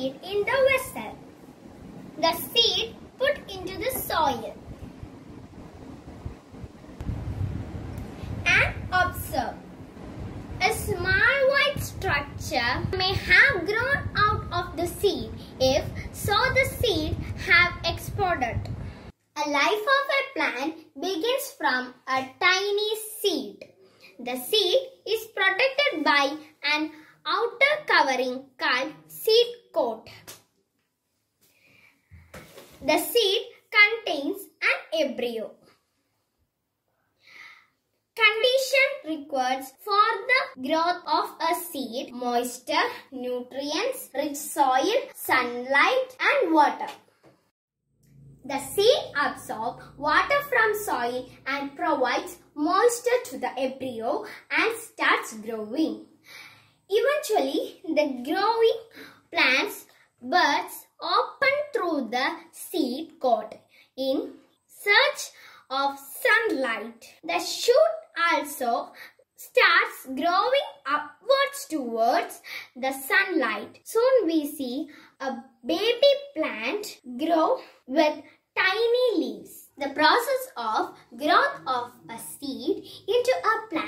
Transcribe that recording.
seed in the vessel. The seed put into the soil. And observe. A small white structure may have grown out of the seed if so the seed have exploded. A life of a plant begins from a tiny seed. The seed is protected by an outer covering called seed coat. The seed contains an embryo. Condition requires for the growth of a seed: moisture, nutrients, rich soil, sunlight and water. The seed absorbs water from soil and provides moisture to the embryo and starts growing. Eventually, the growing plants, buds open through the seed coat in search of sunlight. The shoot also starts growing upwards towards the sunlight. Soon we see a baby plant grow with tiny leaves. The process of growth of a seed into a plant